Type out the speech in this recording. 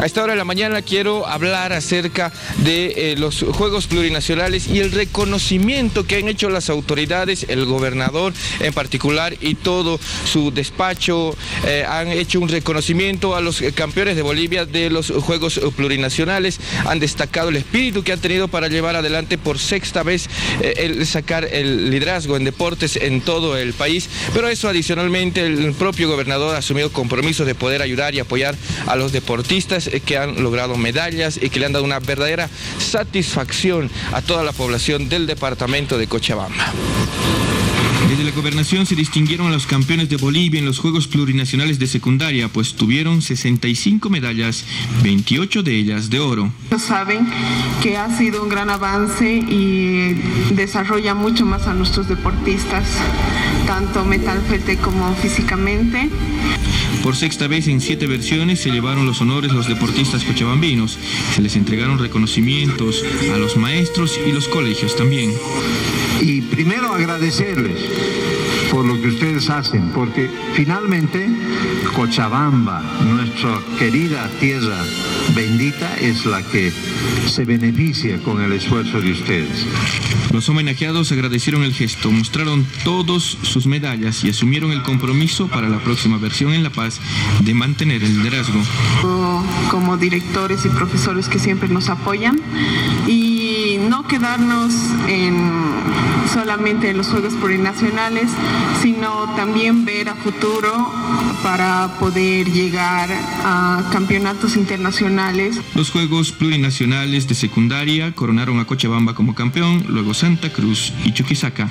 A esta hora de la mañana quiero hablar acerca de los Juegos Plurinacionales y el reconocimiento que han hecho las autoridades, el gobernador en particular y todo su despacho, han hecho un reconocimiento a los campeones de Bolivia de los Juegos Plurinacionales, han destacado el espíritu que han tenido para llevar adelante por sexta vez el sacar el liderazgo en deportes en todo el país, pero eso adicionalmente el propio gobernador ha asumido compromisos de poder ayudar y apoyar a los deportistas que han logrado medallas y que le han dado una verdadera satisfacción a toda la población del departamento de Cochabamba. Desde la Gobernación se distinguieron a los campeones de Bolivia en los Juegos Plurinacionales de Secundaria, pues tuvieron 65 medallas, 28 de ellas de oro. Saben que ha sido un gran avance y desarrolla mucho más a nuestros deportistas, tanto mentalmente como físicamente. Por sexta vez en 7 versiones se llevaron los honores los deportistas cochabambinos. Se les entregaron reconocimientos a los maestros y los colegios también. Y primero agradecerles por lo que ustedes hacen, porque finalmente Cochabamba, nuestra querida tierra bendita, es la que se beneficia con el esfuerzo de ustedes. Los homenajeados agradecieron el gesto, mostraron todos sus medallas y asumieron el compromiso para la próxima versión en La Paz de mantener el liderazgo. Como directores y profesores que siempre nos apoyan y no quedarnos solamente en los Juegos Plurinacionales, sino también ver a futuro para poder llegar a campeonatos internacionales. Los Juegos Plurinacionales de Secundaria coronaron a Cochabamba como campeón, luego Santa Cruz y Chuquisaca.